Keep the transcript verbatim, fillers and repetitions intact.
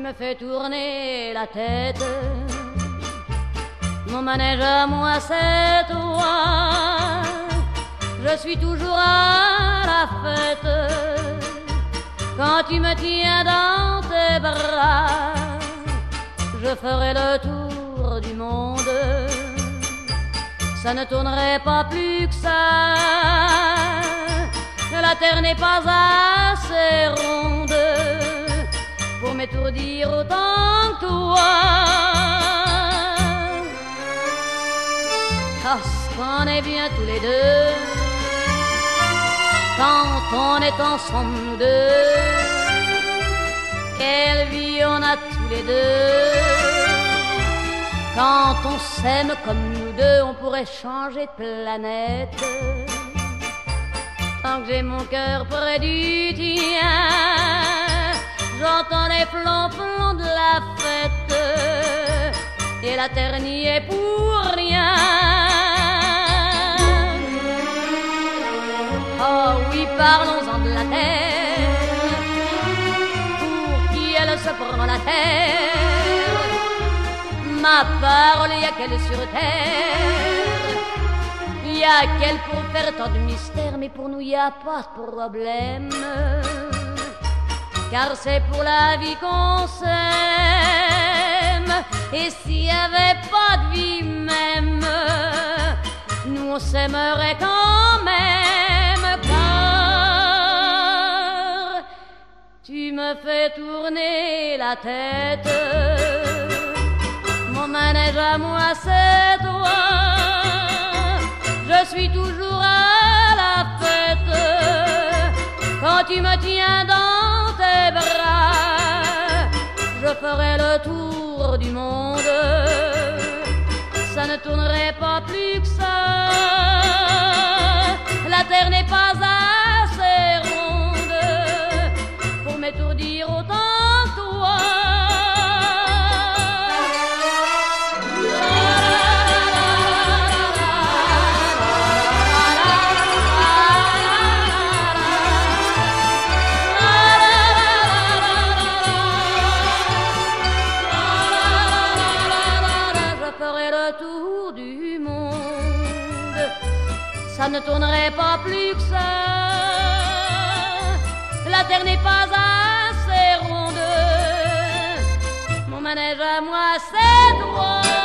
tu me fais tourner la tête. Mon manège à moi, c'est toi. Je suis toujours à la fête quand tu me tiens dans tes bras. Je ferai le tour du monde, ça ne tournerait pas plus que ça. La terre n'est pas assez ronde pour m'étourdir autant que toi. Parce qu'on est bien tous les deux quand on est ensemble nous deux. Quelle vie on a tous les deux quand on s'aime comme nous deux. On pourrait changer de planète tant que j'ai mon cœur près du tien. J'entends les flonflons de la fête et la terre n'y est pour rien. Oh oui, parlons-en de la terre, pour qui elle se prend la terre. Ma parole, y a qu'elle sur terre, y a qu'elle pour faire tant de mystères. Mais pour nous y a pas de problème, car c'est pour la vie qu'on s'aime. Et s'il n'y avait pas de vie même, nous on s'aimerait quand même. Car tu me fais tourner la tête, mon manège à moi c'est toi. Je suis toujours à la fête quand tu me tiens dans tes bras. Je ferai le tour du monde, ça ne tournerait pas plus que ça. La terre n'est pas assez ronde pour m'étourdir autant que toi. Ça ne tournerait pas plus que ça. La terre n'est pas assez ronde. Mon manège à moi, c'est droit.